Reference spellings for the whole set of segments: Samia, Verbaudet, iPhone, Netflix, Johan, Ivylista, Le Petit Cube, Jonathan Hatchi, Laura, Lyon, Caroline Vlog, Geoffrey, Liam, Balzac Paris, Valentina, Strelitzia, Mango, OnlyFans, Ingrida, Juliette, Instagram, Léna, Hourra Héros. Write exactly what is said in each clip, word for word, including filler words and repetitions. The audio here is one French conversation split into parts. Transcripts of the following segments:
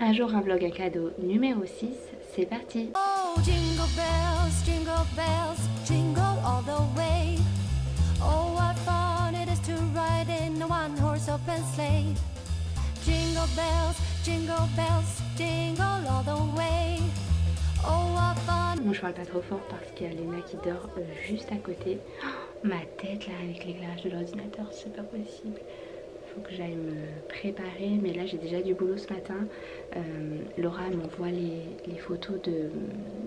Un jour un vlog à cadeau numéro six, c'est parti. Oh, jingle bells, jingle bells, jingle all the way. Oh, what fun it is to ride in a one-horse open sleigh. Jingle bells, jingle bells, jingle all the way. Oh, what fun. Bon, je parle pas trop fort parce qu'il y a Léna qui dort juste à côté. Oh, ma tête là avec l'éclairage de l'ordinateur, c'est pas possible. Que j'aille me préparer, mais là j'ai déjà du boulot ce matin. euh, Laura m'envoie les, les photos de,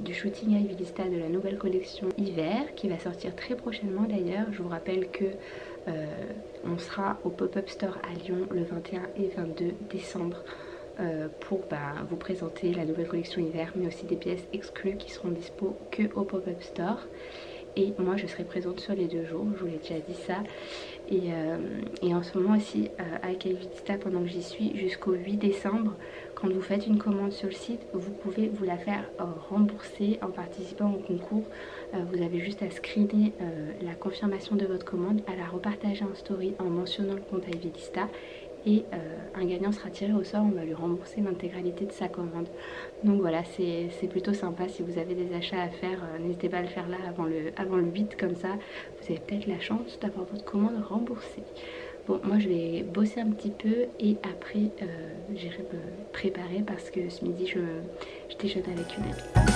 du shooting à Ivylista de la nouvelle collection hiver qui va sortir très prochainement. D'ailleurs je vous rappelle que euh, on sera au pop-up store à Lyon le vingt et un et vingt-deux décembre euh, pour bah, vous présenter la nouvelle collection hiver, mais aussi des pièces exclues qui seront dispo que au pop-up store. Et moi je serai présente sur les deux jours, je vous l'ai déjà dit ça. Et, euh, et en ce moment aussi euh, avec Ivylista, pendant que j'y suis jusqu'au huit décembre, quand vous faites une commande sur le site, vous pouvez vous la faire euh, rembourser en participant au concours. Euh, vous avez juste à screener euh, la confirmation de votre commande, à la repartager en story en mentionnant le compte à Ivylista, et euh, un gagnant sera tiré au sort, on va lui rembourser l'intégralité de sa commande. Donc voilà, c'est plutôt sympa. Si vous avez des achats à faire, euh, n'hésitez pas à le faire là avant le, avant le huit, comme ça vous avez peut-être la chance d'avoir votre commande remboursée. Bon, moi je vais bosser un petit peu et après euh, j'irai me préparer parce que ce midi je, je déjeune avec une amie.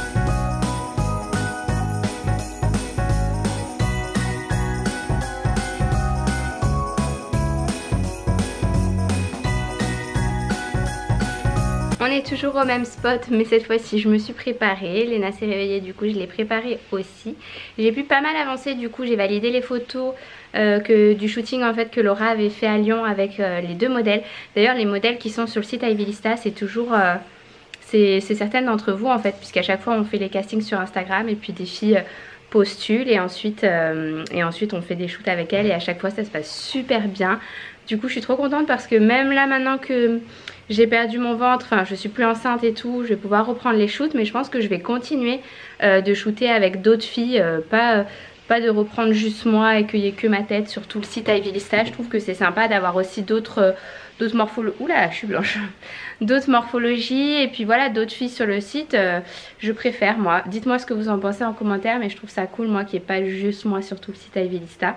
On est toujours au même spot, mais cette fois-ci je me suis préparée. Léna s'est réveillée, du coup je l'ai préparée aussi. J'ai pu pas mal avancer, du coup j'ai validé les photos euh, que, du shooting en fait que Laura avait fait à Lyon avec euh, les deux modèles. D'ailleurs les modèles qui sont sur le site Ivylista, c'est toujours... Euh, c'est certaines d'entre vous en fait, puisqu'à chaque fois on fait les castings sur Instagram et puis des filles... Euh, postule et ensuite, euh, et ensuite on fait des shoots avec elle, et à chaque fois ça se passe super bien. Du coup je suis trop contente parce que même là maintenant que j'ai perdu mon ventre, enfin je suis plus enceinte et tout, je vais pouvoir reprendre les shoots, mais je pense que je vais continuer euh, de shooter avec d'autres filles, euh, pas, euh, pas de reprendre juste moi et qu'il n'y ait que ma tête sur tout le site Ivylista. Je trouve que c'est sympa d'avoir aussi d'autres... Euh, d'autres morphologies, oula je suis blanche, d'autres morphologies et puis voilà, d'autres filles sur le site. Euh, je préfère moi, dites moi ce que vous en pensez en commentaire, mais je trouve ça cool moi qu'il n'y ait pas juste moi sur tout le site Ivylista.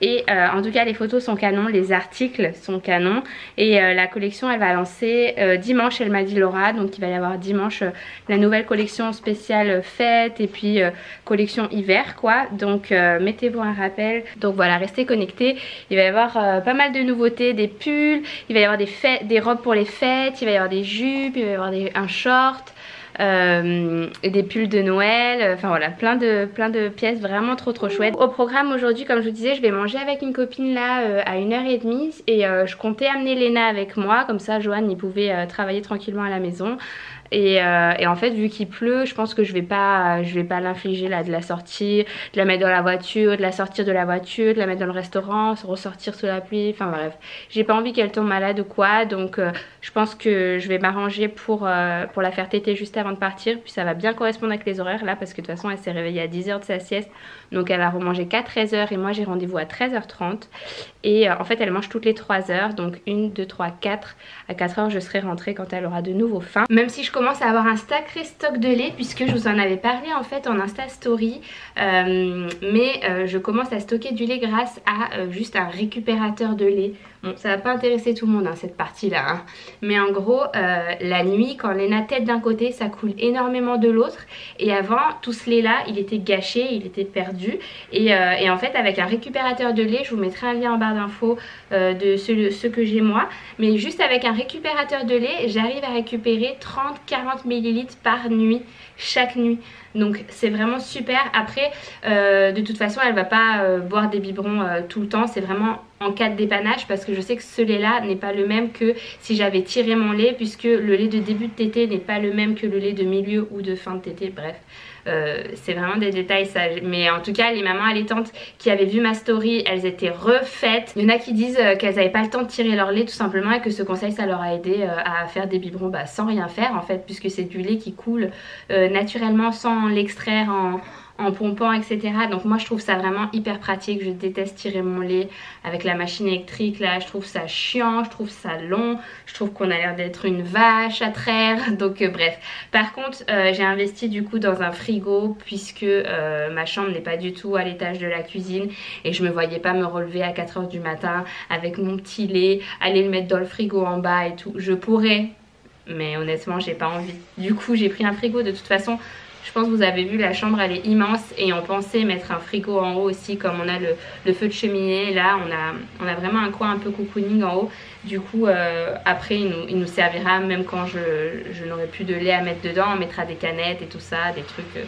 Et euh, en tout cas les photos sont canons, les articles sont canons, et euh, la collection elle va lancer euh, dimanche, elle m'a dit Laura, donc il va y avoir dimanche euh, la nouvelle collection spéciale fête et puis euh, collection hiver quoi, donc euh, mettez-vous un rappel. Donc voilà, restez connectés, il va y avoir euh, pas mal de nouveautés, des pulls, il va y avoir des, fêtes, des robes pour les fêtes, il va y avoir des jupes, il va y avoir des, un short, Euh, des pulls de Noël, enfin voilà, plein de, plein de pièces vraiment trop trop chouettes. Au programme aujourd'hui, comme je vous disais, je vais manger avec une copine là euh, à une heure trente et euh, je comptais amener Léna avec moi, comme ça Johan il pouvait euh, travailler tranquillement à la maison. Et, euh, et en fait vu qu'il pleut, je pense que je vais pas, je vais pas l'infliger là, de la sortir, de la mettre dans la voiture, de la sortir de la voiture, de la mettre dans le restaurant, se ressortir sous la pluie, enfin bref, j'ai pas envie qu'elle tombe malade ou quoi, donc euh, je pense que je vais m'arranger pour, euh, pour la faire téter juste avant de partir, puis ça va bien correspondre avec les horaires là, parce que de toute façon elle s'est réveillée à dix heures de sa sieste, donc elle va remanger qu'à treize heures et moi j'ai rendez-vous à treize heures trente et euh, en fait elle mange toutes les trois heures, donc une, deux, trois, quatre, à quatre heures je serai rentrée quand elle aura de nouveau faim, même si je commence à avoir un sacré stock de lait puisque je vous en avais parlé en fait en Insta Story, euh, mais euh, je commence à stocker du lait grâce à euh, juste un récupérateur de lait. Bon, ça va pas intéresser tout le monde hein, cette partie là hein. Mais en gros euh, la nuit quand Léna tête d'un côté, ça coule énormément de l'autre, et avant tout ce lait là il était gâché, il était perdu, et, euh, et en fait avec un récupérateur de lait, je vous mettrai un lien en barre d'infos euh, de ce, ce que j'ai moi, mais juste avec un récupérateur de lait j'arrive à récupérer trente à quarante millilitres par nuit, chaque nuit. Donc c'est vraiment super. Après euh, de toute façon elle va pas euh, boire des biberons euh, tout le temps, c'est vraiment en cas de dépannage, parce que je sais que ce lait là n'est pas le même que si j'avais tiré mon lait, puisque le lait de début de tétée n'est pas le même que le lait de milieu ou de fin de tétée, bref. euh, c'est vraiment des détails, ça. Mais en tout cas, les mamans allaitantes qui avaient vu ma story, elles étaient refaites. Il y en a qui disent qu'elles n'avaient pas le temps de tirer leur lait tout simplement, et que ce conseil ça leur a aidé à faire des biberons bah, sans rien faire en fait, puisque c'est du lait qui coule euh, naturellement sans l'extraire en... en pompant, et cetera. Donc moi je trouve ça vraiment hyper pratique. Je déteste tirer mon lait avec la machine électrique là, je trouve ça chiant, je trouve ça long, je trouve qu'on a l'air d'être une vache à traire, donc euh, bref. Par contre euh, j'ai investi du coup dans un frigo, puisque euh, ma chambre n'est pas du tout à l'étage de la cuisine, et je me voyais pas me relever à quatre heures du matin avec mon petit lait, aller le mettre dans le frigo en bas et tout. Je pourrais, mais honnêtement j'ai pas envie. Du coup j'ai pris un frigo de toute façon. Je pense que vous avez vu, la chambre elle est immense, et on pensait mettre un frigo en haut aussi, comme on a le, le feu de cheminée. Là on a, on a vraiment un coin un peu cocooning en haut. Du coup euh, après il nous, il nous servira, même quand je, je n'aurai plus de lait à mettre dedans, on mettra des canettes et tout ça, des trucs, euh,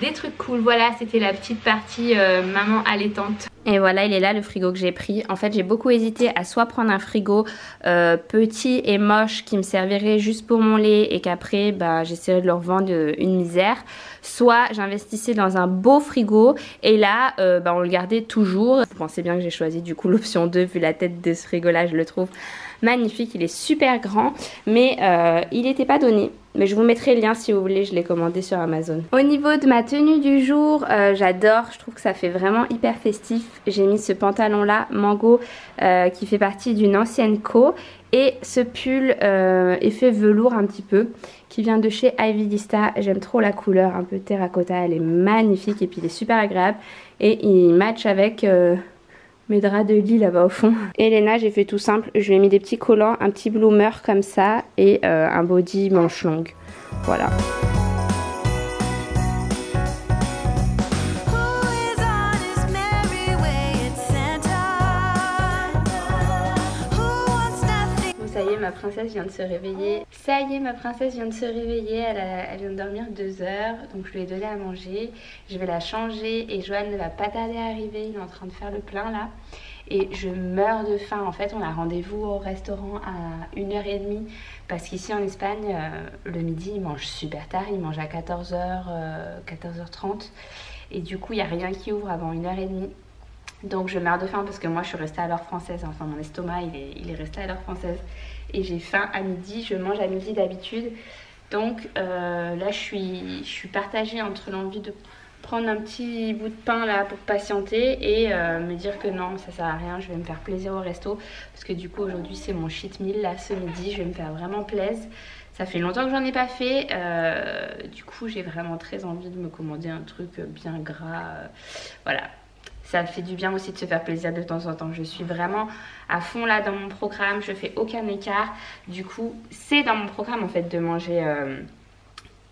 des trucs cool. Voilà, c'était la petite partie euh, maman allaitante. Et voilà, il est là le frigo que j'ai pris. En fait j'ai beaucoup hésité à soit prendre un frigo euh, petit et moche qui me servirait juste pour mon lait et qu'après bah, j'essaierais de leur vendre une misère, soit j'investissais dans un beau frigo et là euh, bah, on le gardait toujours. Vous pensez bien que j'ai choisi du coup l'option deux vu la tête de ce frigo là, je le trouve magnifique, il est super grand, mais euh, il n'était pas donné. Mais je vous mettrai le lien si vous voulez, je l'ai commandé sur Amazon. Au niveau de ma tenue du jour, euh, j'adore, je trouve que ça fait vraiment hyper festif. J'ai mis ce pantalon là, Mango, euh, qui fait partie d'une ancienne co. Et ce pull euh, effet velours un petit peu, qui vient de chez Ivylista. J'aime trop la couleur un peu terracotta, elle est magnifique et puis il est super agréable. Et il match avec... Euh mes draps de lit là-bas au fond. Et Léna, j'ai fait tout simple, je lui ai mis des petits collants, un petit bloomer comme ça et euh, un body manche longue. Voilà. Ça y est, ma princesse vient de se réveiller. Ça y est, ma princesse vient de se réveiller. Elle, a, elle vient de dormir deux heures. Donc je lui ai donné à manger. Je vais la changer. Et Johan ne va pas tarder à arriver. Il est en train de faire le plein là. Et je meurs de faim. En fait, on a rendez-vous au restaurant à une heure trente. Parce qu'ici en Espagne, euh, le midi, ils mangent super tard. Ils mangent à quatorze heures, euh, quatorze heures trente. Et du coup, il n'y a rien qui ouvre avant une heure trente. Donc je meurs de faim parce que moi je suis restée à l'heure française, enfin mon estomac il est, il est resté à l'heure française. Et j'ai faim à midi, je mange à midi d'habitude. Donc euh, là je suis, je suis partagée entre l'envie de prendre un petit bout de pain là pour patienter et euh, me dire que non, ça sert à rien, je vais me faire plaisir au resto. Parce que du coup aujourd'hui c'est mon cheat meal là, ce midi, je vais me faire vraiment plaisir. Ça fait longtemps que j'en ai pas fait, euh, du coup j'ai vraiment très envie de me commander un truc bien gras, euh, voilà. Ça fait du bien aussi de se faire plaisir de temps en temps. Je suis vraiment à fond là dans mon programme. Je fais aucun écart. Du coup, c'est dans mon programme en fait de manger euh,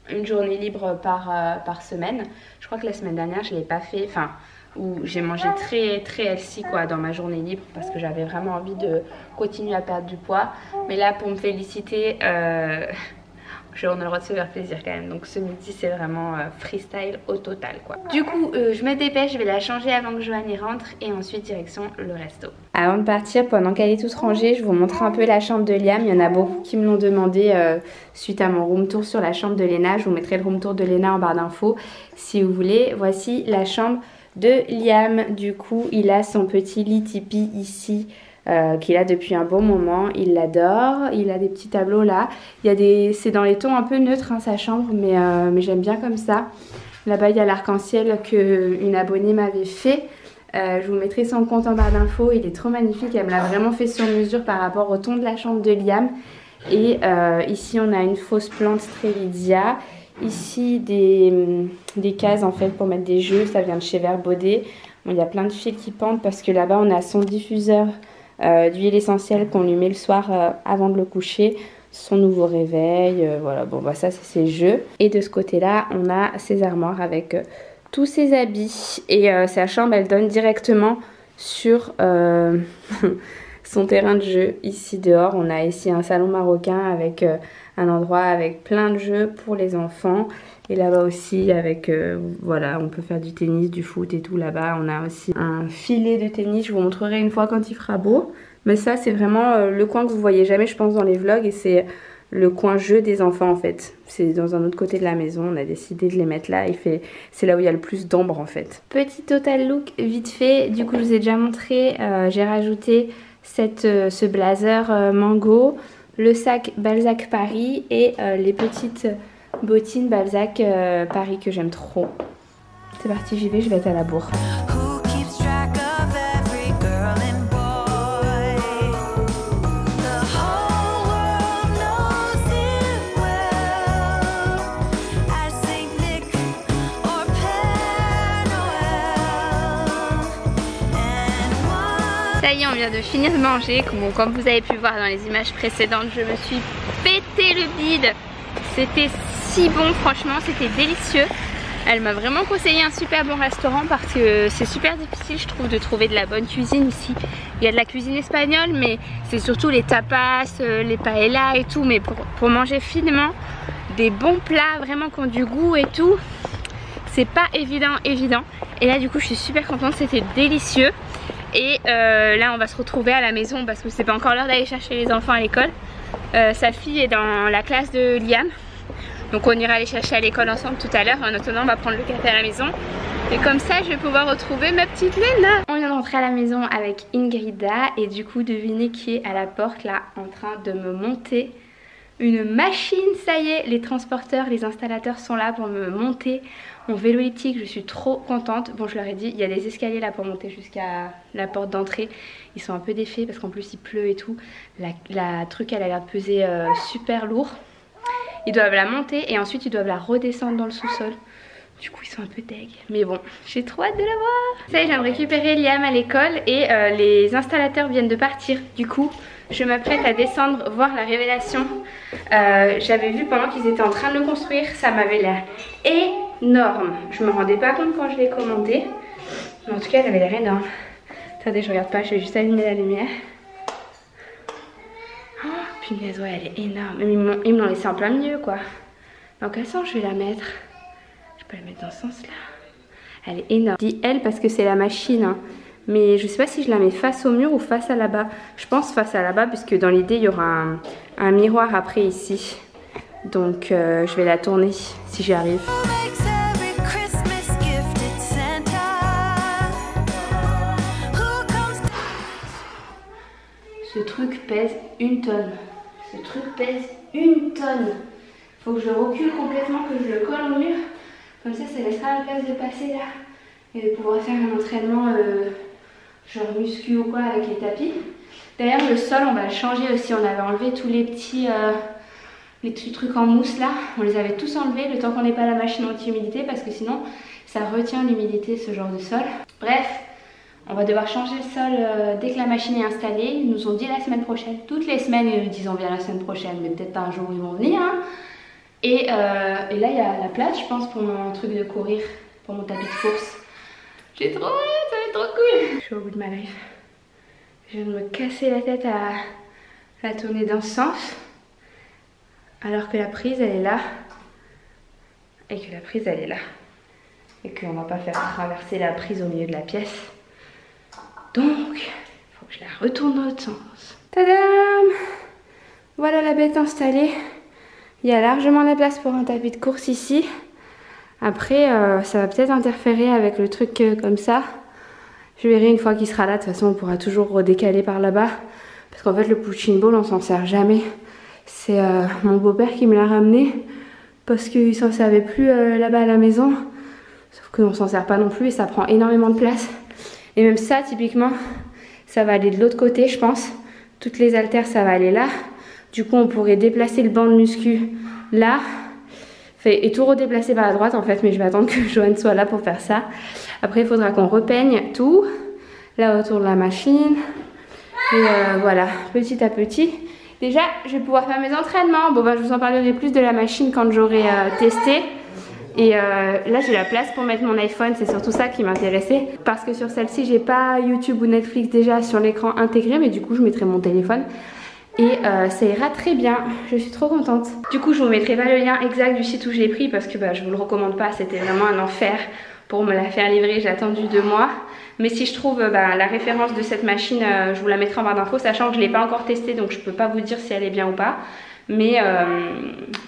une journée libre par, euh, par semaine. Je crois que la semaine dernière, je ne l'ai pas fait. Enfin, où j'ai mangé très très healthy quoi dans ma journée libre parce que j'avais vraiment envie de continuer à perdre du poids. Mais là, pour me féliciter... Euh... on a le droit de se faire plaisir quand même. Donc ce midi c'est vraiment euh, freestyle au total quoi. Du coup euh, je me dépêche, je vais la changer avant que Johan y rentre et ensuite direction le resto. Avant de partir, pendant qu'elle est toute rangée, je vous montre un peu la chambre de Liam. Il y en a beaucoup qui me l'ont demandé euh, suite à mon room tour sur la chambre de Léna. Je vous mettrai le room tour de Léna en barre d'infos si vous voulez. Voici la chambre de Liam. Du coup il a son petit lit tipi ici. Euh, qu'il a depuis un bon moment, il l'adore, il a des petits tableaux là, il y a des... c'est dans les tons un peu neutres hein, sa chambre, mais, euh, mais j'aime bien comme ça. Là-bas il y a l'arc-en-ciel qu'une abonnée m'avait fait, euh, je vous mettrai son compte en barre d'infos, il est trop magnifique, elle me l'a vraiment fait sur mesure par rapport au ton de la chambre de Liam. Et euh, ici on a une fausse plante Strelitzia, ici des, des cases en fait pour mettre des jeux, ça vient de chez Verbaudet. Bon, il y a plein de fils qui pendent parce que là-bas on a son diffuseur Euh, d'huile essentielle qu'on lui met le soir euh, avant de le coucher, son nouveau réveil, euh, voilà, bon bah ça c'est ses jeux. Et de ce côté là on a ses armoires avec euh, tous ses habits et euh, sa chambre elle donne directement sur euh, son terrain de jeu. Ici dehors on a ici un salon marocain avec euh, un endroit avec plein de jeux pour les enfants. Et là-bas aussi avec, euh, voilà, on peut faire du tennis, du foot et tout là-bas. On a aussi un filet de tennis, je vous montrerai une fois quand il fera beau. Mais ça c'est vraiment euh, le coin que vous voyez jamais je pense dans les vlogs et c'est le coin jeu des enfants en fait. C'est dans un autre côté de la maison, on a décidé de les mettre là. Il fait, c'est là où il y a le plus d'ambre en fait. Petit total look vite fait. Du coup je vous ai déjà montré, euh, j'ai rajouté cette, euh, ce blazer euh, Mango, le sac Balzac Paris et euh, les petites bottines Balzac euh, Paris que j'aime trop. C'est parti, j'y vais, je vais être à la bourre. Ça y est, on vient de finir de manger. Bon, comme vous avez pu voir dans les images précédentes, je me suis pété le bide. C'était si bon, franchement, c'était délicieux. Elle m'a vraiment conseillé un super bon restaurant parce que c'est super difficile, je trouve, de trouver de la bonne cuisine ici. Il y a de la cuisine espagnole, mais c'est surtout les tapas, les paellas et tout. Mais pour, pour manger finement, des bons plats vraiment qui ont du goût et tout, c'est pas évident, évident. Et là, du coup, je suis super contente, c'était délicieux. Et euh, là on va se retrouver à la maison parce que c'est pas encore l'heure d'aller chercher les enfants à l'école. euh, Sa fille est dans la classe de Liam, donc on ira les chercher à l'école ensemble tout à l'heure. En attendant on va prendre le café à la maison. Et comme ça je vais pouvoir retrouver ma petite Léna. On vient de rentrer à la maison avec Ingrida. Et du coup devinez qui est à la porte là, en train de me monter une machine. Ça y est, les transporteurs, les installateurs sont là pour me monter mon vélo elliptique. Je suis trop contente. Bon, je leur ai dit, il y a des escaliers là pour monter jusqu'à la porte d'entrée. Ils sont un peu défaits parce qu'en plus il pleut et tout. La, la truc elle a l'air de peser euh, super lourd. Ils doivent la monter et ensuite ils doivent la redescendre dans le sous-sol. Du coup ils sont un peu deg, mais bon, j'ai trop hâte de la voir. Ça y est, j'ai récupéré Liam à l'école et euh, les installateurs viennent de partir. Du coup je m'apprête à descendre voir la révélation. Euh, J'avais vu pendant qu'ils étaient en train de le construire, ça m'avait l'air énorme. Je me rendais pas compte quand je l'ai commandé, mais en tout cas elle avait l'air énorme. Attendez, je regarde pas, je vais juste allumer la lumière. Oh punaise, ouais, elle est énorme. Ils me l'ont laissé en plein milieu quoi. Dans quel sens je vais la mettre? Je peux la mettre dans ce sens là. Elle est énorme. Je dis elle parce que c'est la machine hein. Mais je sais pas si je la mets face au mur ou face à là-bas. Je pense face à là-bas puisque dans l'idée il y aura un, un miroir après ici. Donc euh, je vais la tourner si j'y arrive. Ce truc pèse une tonne. Ce truc pèse une tonne. Faut que je le recule complètement, que je le colle au mur. Comme ça, ça laissera la place de passer là. Et de pouvoir faire un entraînement... Euh, genre muscu ou quoi avec les tapis. D'ailleurs le sol on va le changer aussi, on avait enlevé tous les petits, euh, les petits trucs en mousse là, on les avait tous enlevés le temps qu'on n'ait pas la machine anti-humidité parce que sinon ça retient l'humidité ce genre de sol. Bref, on va devoir changer le sol euh, dès que la machine est installée, ils nous ont dit la semaine prochaine, toutes les semaines ils nous disent on vient la semaine prochaine mais peut-être pas un jour ils vont venir hein. Et, euh, et là il y a la place je pense pour mon truc de courir, pour mon tapis de course. J'ai trop hâte. Trop cool. Je suis au bout de ma life. Je viens de me casser la tête à la tourner dans ce sens alors que la prise elle est là et que la prise elle est là et qu'on va pas faire traverser la prise au milieu de la pièce, donc il faut que je la retourne dans l'autre sens. Tadam! Voilà la bête installée. Il y a largement la place pour un tapis de course ici. Après euh, ça va peut-être interférer avec le truc euh, comme ça. Je verrai une fois qu'il sera là, de toute façon on pourra toujours redécaler par là-bas. Parce qu'en fait le punching ball on s'en sert jamais. C'est euh, mon beau-père qui me l'a ramené. Parce qu'il s'en servait plus euh, là-bas à la maison. Sauf qu'on s'en sert pas non plus et ça prend énormément de place. Et même ça typiquement, ça va aller de l'autre côté je pense. Toutes les haltères ça va aller là. Du coup on pourrait déplacer le banc de muscu là. Et tout redéplacer par la droite en fait, mais je vais attendre que Johan soit là pour faire ça. Après il faudra qu'on repeigne tout là autour de la machine et euh, voilà, petit à petit. Déjà je vais pouvoir faire mes entraînements. Bon bah ben, je vous en parlerai plus de la machine quand j'aurai euh, testé. Et euh, là j'ai la place pour mettre mon iPhone, c'est surtout ça qui m'intéressait. Parce que sur celle-ci j'ai pas YouTube ou Netflix déjà sur l'écran intégré, mais du coup je mettrai mon téléphone. Et euh, ça ira très bien, je suis trop contente. Du coup je vous mettrai pas le lien exact du site où je l'ai pris parce que bah, je vous le recommande pas, c'était vraiment un enfer pour me la faire livrer, j'ai attendu deux mois. Mais si je trouve bah, la référence de cette machine, euh, je vous la mettrai en barre d'infos, sachant que je l'ai pas encore testée donc je peux pas vous dire si elle est bien ou pas. mais, euh,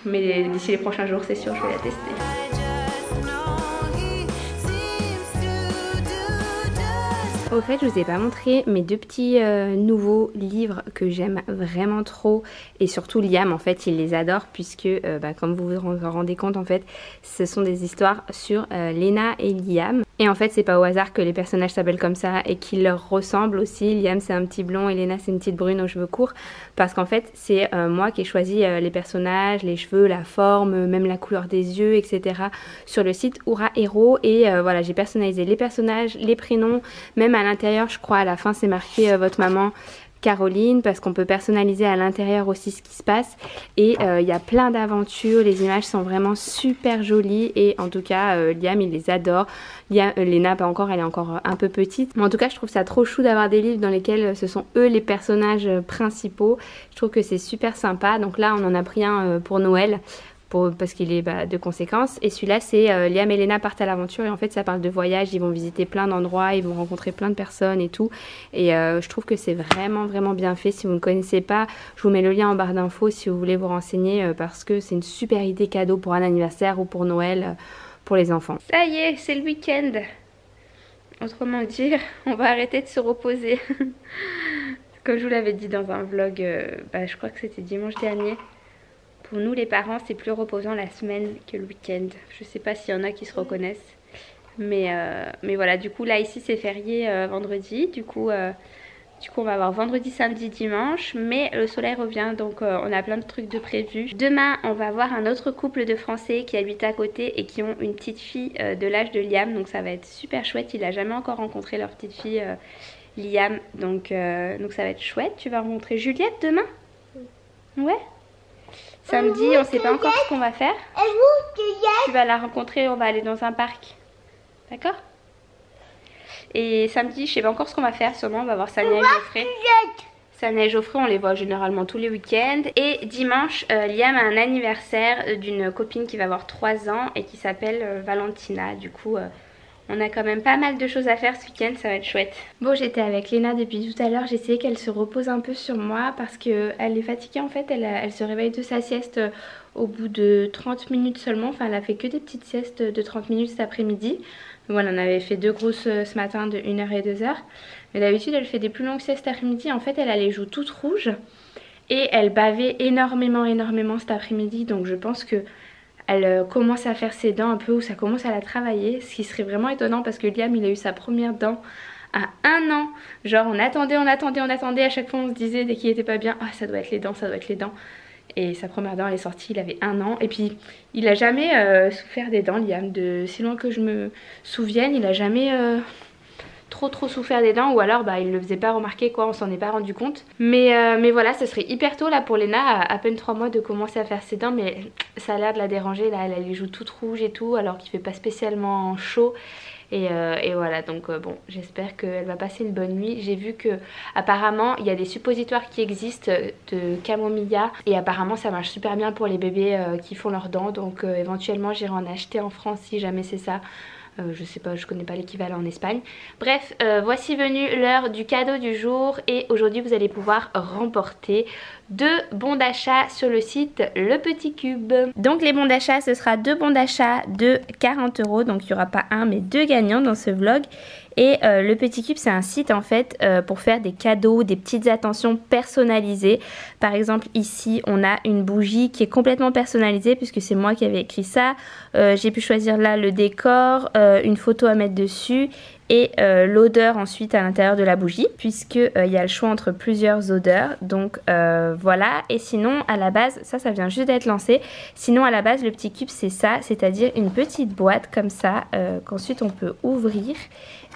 mais d'ici les prochains jours c'est sûr je vais la tester. Au fait, je vous ai pas montré mes deux petits euh, nouveaux livres que j'aime vraiment trop, et surtout Liam en fait il les adore puisque euh, bah, comme vous vous rendez compte en fait ce sont des histoires sur euh, Léna et Liam, et en fait c'est pas au hasard que les personnages s'appellent comme ça et qu'ils leur ressemblent aussi. Liam c'est un petit blond et Léna c'est une petite brune aux cheveux courts, parce qu'en fait c'est euh, moi qui ai choisi euh, les personnages, les cheveux, la forme, même la couleur des yeux etc sur le site Hourra Héros, et euh, voilà j'ai personnalisé les personnages, les prénoms, même à à l'intérieur je crois à la fin c'est marqué euh, votre maman Caroline, parce qu'on peut personnaliser à l'intérieur aussi ce qui se passe, et il euh, y a plein d'aventures, les images sont vraiment super jolies, et en tout cas euh, Liam il les adore. Liam, euh, Léna pas encore, elle est encore un peu petite, mais en tout cas je trouve ça trop chou d'avoir des livres dans lesquels ce sont eux les personnages principaux, je trouve que c'est super sympa. Donc là on en a pris un euh, pour Noël Pour, parce qu'il est bah, de conséquence, et celui-là c'est euh, Liam et Léna partent à l'aventure, et en fait ça parle de voyage, ils vont visiter plein d'endroits, ils vont rencontrer plein de personnes et tout, et euh, je trouve que c'est vraiment vraiment bien fait. Si vous ne connaissez pas, je vous mets le lien en barre d'infos si vous voulez vous renseigner, euh, parce que c'est une super idée cadeau pour un anniversaire ou pour Noël euh, pour les enfants. Ça y est, c'est le week-end, autrement dire on va arrêter de se reposer. Comme je vous l'avais dit dans un vlog, euh, bah, je crois que c'était dimanche dernier, pour nous les parents c'est plus reposant la semaine que le week-end. Je sais pas s'il y en a qui se reconnaissent, mais, euh, mais voilà, du coup là ici c'est férié euh, vendredi, du coup, euh, du coup on va avoir vendredi, samedi, dimanche, mais le soleil revient, donc euh, on a plein de trucs de prévus. Demain on va voir un autre couple de Français qui habitent à côté et qui ont une petite fille euh, de l'âge de Liam, donc ça va être super chouette, il n'a jamais encore rencontré leur petite fille euh, Liam, donc, euh, donc ça va être chouette. Tu vas rencontrer Juliette demain? Ouais. Samedi, on ne sait pas encore ce qu'on va faire. Tu vas la rencontrer, on va aller dans un parc. D'accord? Et samedi, je ne sais pas encore ce qu'on va faire. Sûrement, on va voir Samia et Geoffrey. Samia et Geoffrey, on les voit généralement tous les week-ends. Et dimanche, euh, Liam a un anniversaire d'une copine qui va avoir trois ans et qui s'appelle euh, Valentina. Du coup... Euh, on a quand même pas mal de choses à faire ce week-end, ça va être chouette. Bon, j'étais avec Léna depuis tout à l'heure, j'essayais qu'elle se repose un peu sur moi parce qu'elle est fatiguée en fait, elle, elle se réveille de sa sieste au bout de trente minutes seulement. Enfin, elle a fait que des petites siestes de trente minutes cet après-midi. Voilà, on avait fait deux grosses ce matin de une heure et deux heures. Mais d'habitude, elle fait des plus longues siestes après-midi. En fait, elle a les joues toutes rouges et elle bavait énormément, énormément cet après-midi. Donc je pense que... elle commence à faire ses dents un peu, ou ça commence à la travailler, ce qui serait vraiment étonnant parce que Liam il a eu sa première dent à un an. Genre on attendait, on attendait, on attendait, à chaque fois on se disait dès qu'il était pas bien, ah oh, ça doit être les dents, ça doit être les dents. Et sa première dent elle est sortie, il avait un an, et puis il a jamais euh, souffert des dents Liam, de si loin que je me souvienne, il a jamais... Euh... trop trop souffert des dents, ou alors bah il le faisait pas remarquer quoi, on s'en est pas rendu compte, mais, euh, mais voilà, ce serait hyper tôt là pour Léna, à, à peine trois mois, de commencer à faire ses dents, mais ça a l'air de la déranger là, elle a les joues toutes rouges et tout alors qu'il fait pas spécialement chaud, et, euh, et voilà, donc euh, bon, j'espère qu'elle va passer une bonne nuit. J'ai vu que apparemment il y a des suppositoires qui existent de camomilla et apparemment ça marche super bien pour les bébés euh, qui font leurs dents, donc euh, éventuellement j'irai en acheter en France si jamais c'est ça. Euh, je sais pas, je connais pas l'équivalent en Espagne. Bref, euh, voici venue l'heure du cadeau du jour, et aujourd'hui vous allez pouvoir remporter deux bons d'achat sur le site Le Petit Cube. Donc les bons d'achat, ce sera deux bons d'achat de quarante euros, donc il n'y aura pas un mais deux gagnants dans ce vlog. Et euh, Le Petit Cube c'est un site en fait euh, pour faire des cadeaux, des petites attentions personnalisées. Par exemple ici on a une bougie qui est complètement personnalisée puisque c'est moi qui avais écrit ça. Euh, j'ai pu choisir là le décor, euh, une photo à mettre dessus et euh, l'odeur ensuite à l'intérieur de la bougie, puisque euh, y a le choix entre plusieurs odeurs, donc euh, voilà. Et sinon à la base, ça ça vient juste d'être lancé, sinon à la base Le Petit Cube c'est ça, c'est à dire une petite boîte comme ça euh, qu'ensuite on peut ouvrir,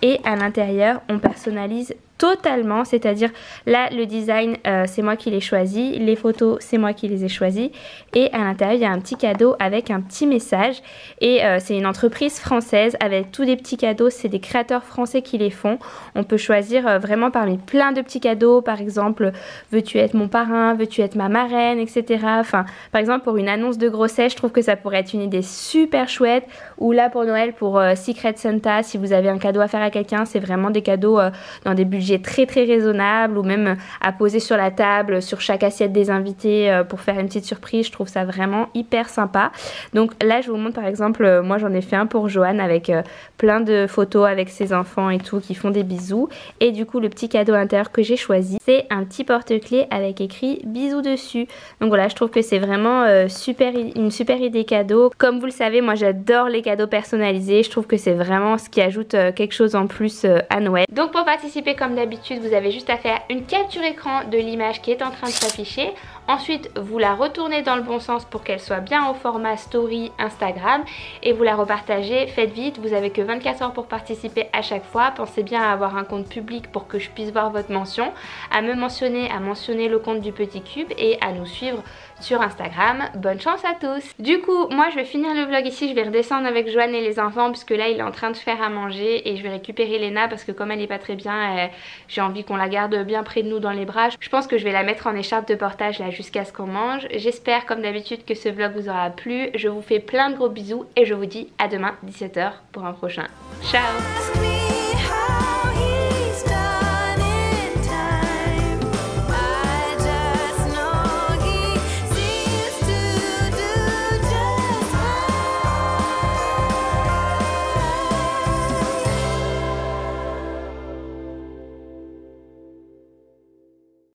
et à l'intérieur on personnalise totalement, c'est à dire là le design euh, c'est moi qui l'ai choisi, les photos c'est moi qui les ai choisies, et à l'intérieur il y a un petit cadeau avec un petit message, et euh, c'est une entreprise française avec tous des petits cadeaux, c'est des créateurs français qui les font. On peut choisir euh, vraiment parmi plein de petits cadeaux, par exemple veux-tu être mon parrain, veux-tu être ma marraine, etc. Enfin par exemple pour une annonce de grossesse je trouve que ça pourrait être une idée super chouette, ou là pour Noël pour euh, Secret Santa si vous avez un cadeau à faire à quelqu'un, c'est vraiment des cadeaux euh, dans des budgets budget très très raisonnable, ou même à poser sur la table, sur chaque assiette des invités euh, pour faire une petite surprise. Je trouve ça vraiment hyper sympa. Donc là je vous montre par exemple, euh, moi j'en ai fait un pour Johan avec euh, plein de photos avec ses enfants et tout qui font des bisous. Et du coup le petit cadeau intérieur que j'ai choisi, c'est un petit porte-clés avec écrit bisous dessus. Donc voilà, je trouve que c'est vraiment euh, super, une super idée cadeau. Comme vous le savez, moi j'adore les cadeaux personnalisés. Je trouve que c'est vraiment ce qui ajoute euh, quelque chose en plus euh, à Noël. Donc pour participer comme d'habitude, vous avez juste à faire une capture écran de l'image qui est en train de s'afficher. Ensuite, vous la retournez dans le bon sens pour qu'elle soit bien au format story Instagram et vous la repartagez. Faites vite, vous avez que vingt-quatre heures pour participer à chaque fois. Pensez bien à avoir un compte public pour que je puisse voir votre mention, à me mentionner, à mentionner le compte du Petit Cube et à nous suivre sur Instagram. Bonne chance à tous! Du coup, moi je vais finir le vlog ici, je vais redescendre avec Joanne et les enfants puisque là il est en train de faire à manger et je vais récupérer Léna parce que comme elle n'est pas très bien, j'ai envie qu'on la garde bien près de nous dans les bras. Je pense que je vais la mettre en écharpe de portage là jusqu'à ce qu'on mange. J'espère comme d'habitude que ce vlog vous aura plu. Je vous fais plein de gros bisous et je vous dis à demain dix-sept heures pour un prochain. Ciao!